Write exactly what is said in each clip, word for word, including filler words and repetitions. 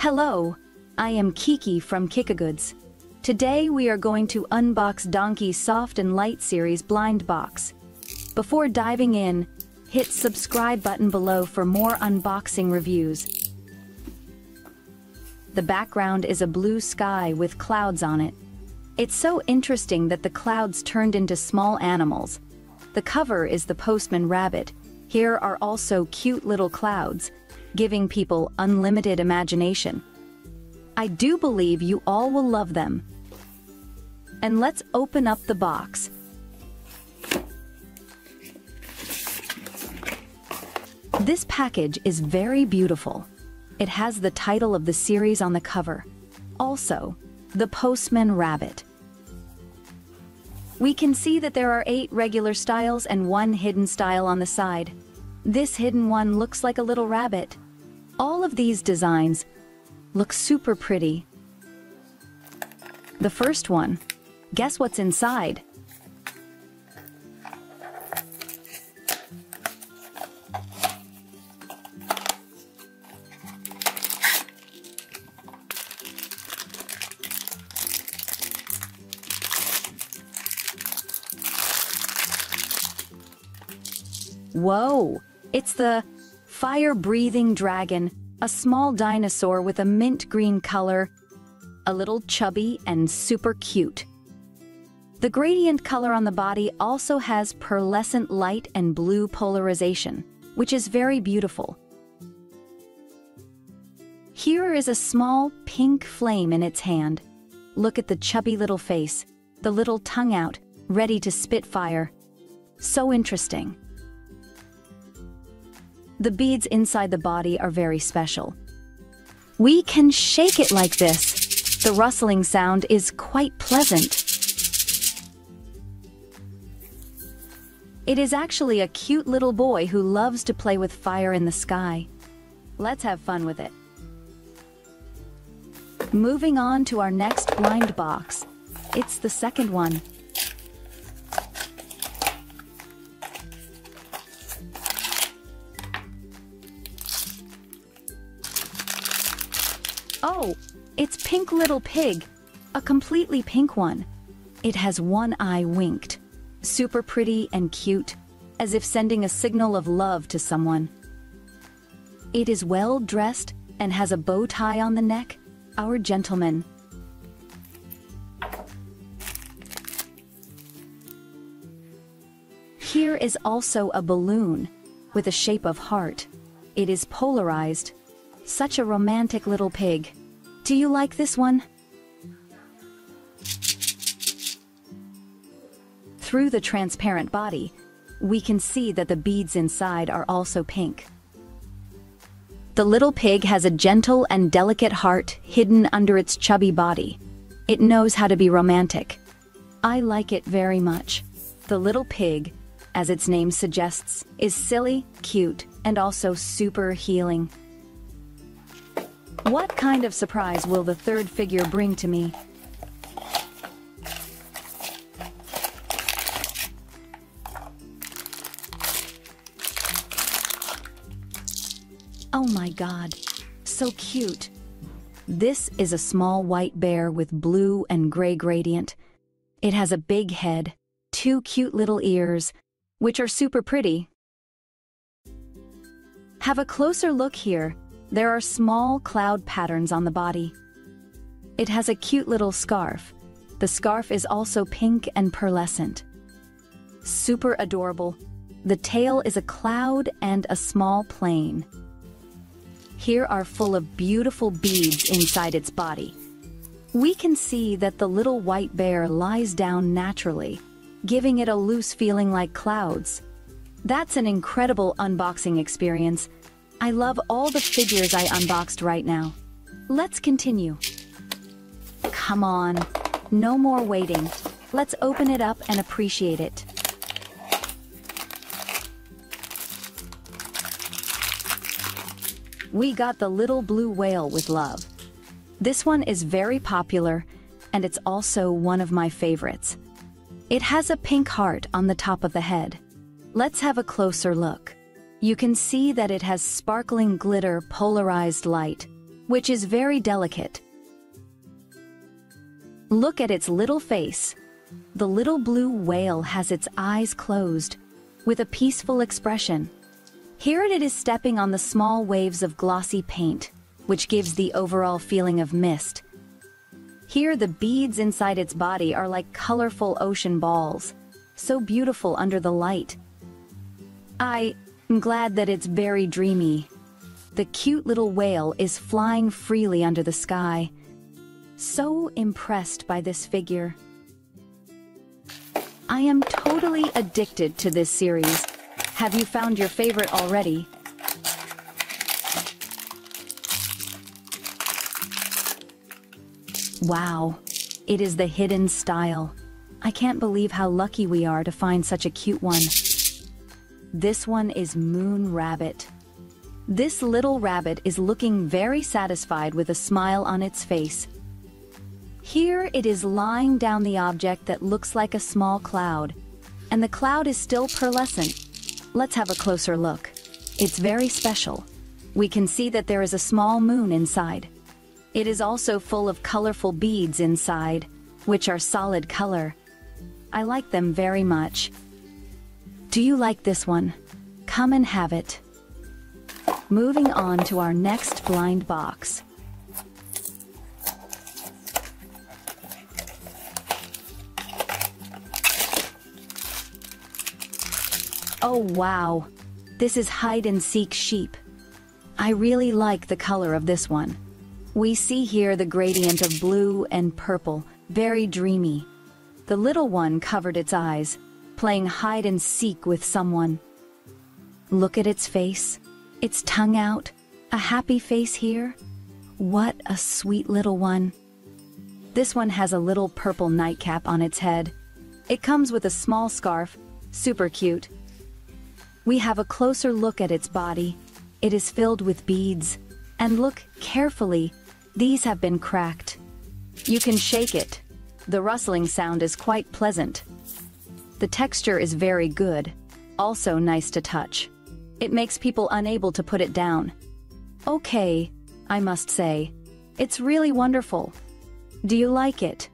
Hello, I am Kiki from Kikagoods. Today we are going to unbox Donkee Soft and Light Series Blind Box. Before diving in, hit subscribe button below for more unboxing reviews. The background is a blue sky with clouds on it. It's so interesting that the clouds turned into small animals. The cover is the postman rabbit. Here are also cute little clouds, giving people unlimited imagination. I do believe you all will love them. And let's open up the box. This package is very beautiful. It has the title of the series on the cover. Also, the Postman Rabbit. We can see that there are eight regular styles and one hidden style on the side. This hidden one looks like a little rabbit. All of these designs look super pretty. The first one, guess what's inside? Whoa! It's the fire-breathing dragon, a small dinosaur with a mint green color, a little chubby and super cute. The gradient color on the body also has pearlescent light and blue polarization, which is very beautiful. Here is a small pink flame in its hand. Look at the chubby little face, the little tongue out, ready to spit fire. So interesting. The beads inside the body are very special. We can shake it like this. The rustling sound is quite pleasant. It is actually a cute little boy who loves to play with fire in the sky. Let's have fun with it. Moving on to our next blind box. It's the second one. Oh, it's Pink Little Pig, a completely pink one. It has one eye winked, super pretty and cute, as if sending a signal of love to someone. It is well dressed and has a bow tie on the neck, our gentleman. Here is also a balloon with a shape of heart. It is polarized. Such a romantic little pig. Do you like this one? Through the transparent body, we can see that the beads inside are also pink. The little pig has a gentle and delicate heart hidden under its chubby body. It knows how to be romantic. I like it very much. The little pig, as its name suggests, is silly, cute, and also super healing. What kind of surprise will the third figure bring to me? Oh my God, so cute. This is a small white bear with blue and gray gradient. It has a big head, two cute little ears, which are super pretty. Have a closer look here. There are small cloud patterns on the body. It has a cute little scarf. The scarf is also pink and pearlescent. Super adorable. The tail is a cloud and a small plane. Here are full of beautiful beads inside its body. We can see that the little white bear lies down naturally, giving it a loose feeling like clouds. That's an incredible unboxing experience. I love all the figures I unboxed right now. Let's continue. Come on, no more waiting. Let's open it up and appreciate it. We got the little blue whale with love. This one is very popular, and it's also one of my favorites. It has a pink heart on the top of the head. Let's have a closer look. You can see that it has sparkling glitter polarized light, which is very delicate. Look at its little face. The little blue whale has its eyes closed, with a peaceful expression. Here it is stepping on the small waves of glossy paint, which gives the overall feeling of mist. Here the beads inside its body are like colorful ocean balls, so beautiful under the light. I am glad that it's very dreamy. The cute little whale is flying freely under the sky. So impressed by this figure. I am totally addicted to this series. Have you found your favorite already? Wow, it is the hidden style. I can't believe how lucky we are to find such a cute one. This one is Moon Rabbit. This little rabbit is looking very satisfied with a smile on its face. Here it is lying down the object that looks like a small cloud, and the cloud is still pearlescent. Let's have a closer look. It's very special. We can see that there is a small moon inside. It is also full of colorful beads inside, which are solid color. I like them very much. Do you like this one? Come and have it. Moving on to our next blind box. Oh wow, this is hide-and-seek sheep. I really like the color of this one. We see here the gradient of blue and purple, very dreamy. The little one covered its eyes, playing hide-and-seek with someone. Look at its face, its tongue out, a happy face here. What a sweet little one. This one has a little purple nightcap on its head. It comes with a small scarf, super cute. We have a closer look at its body. It is filled with beads. And look carefully, these have been cracked. You can shake it. The rustling sound is quite pleasant. The texture is very good, also nice to touch. It makes people unable to put it down. Okay, I must say, it's really wonderful. Do you like it?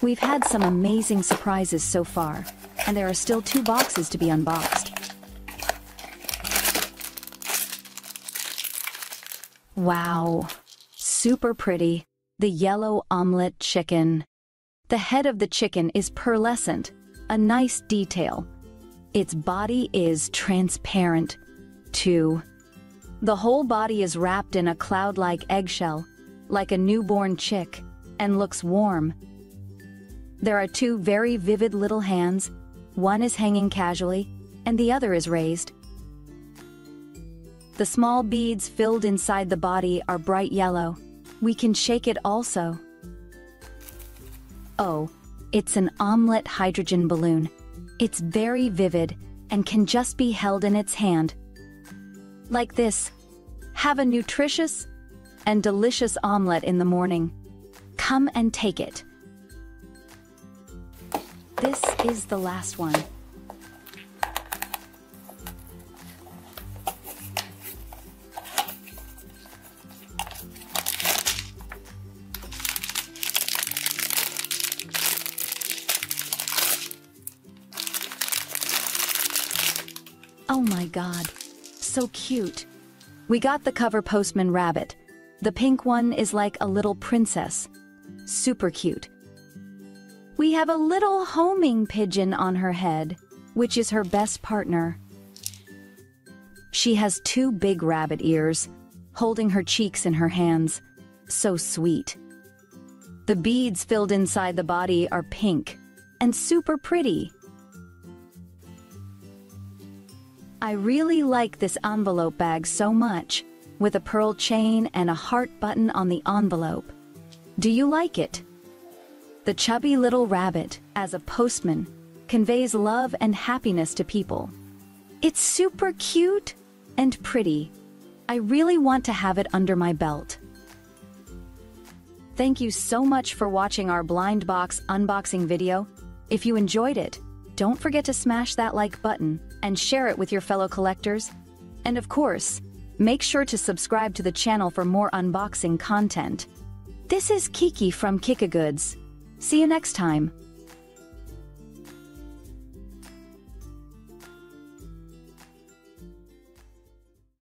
We've had some amazing surprises so far. And there are still two boxes to be unboxed. Wow, super pretty. The yellow omelet chicken. The head of the chicken is pearlescent, a nice detail. Its body is transparent, too. The whole body is wrapped in a cloud-like eggshell, like a newborn chick, and looks warm. There are two very vivid little hands. One is hanging casually, and the other is raised. The small beads filled inside the body are bright yellow. We can shake it also. Oh, it's an omelet hydrogen balloon. It's very vivid and can just be held in its hand. Like this. Have a nutritious and delicious omelet in the morning. Come and take it. This is the last one. Oh my God, so cute. We got the cover Postman Rabbit. The pink one is like a little princess. Super cute. We have a little homing pigeon on her head, which is her best partner. She has two big rabbit ears, holding her cheeks in her hands. So sweet. The beads filled inside the body are pink and super pretty. I really like this envelope bag so much, with a pearl chain and a heart button on the envelope. Do you like it? The chubby little rabbit, as a postman, conveys love and happiness to people. It's super cute and pretty. I really want to have it under my belt. Thank you so much for watching our blind box unboxing video. If you enjoyed it, don't forget to smash that like button and share it with your fellow collectors. And of course, Make sure to subscribe to the channel for more unboxing content. This is Kiki from Kikagoods. See you next time.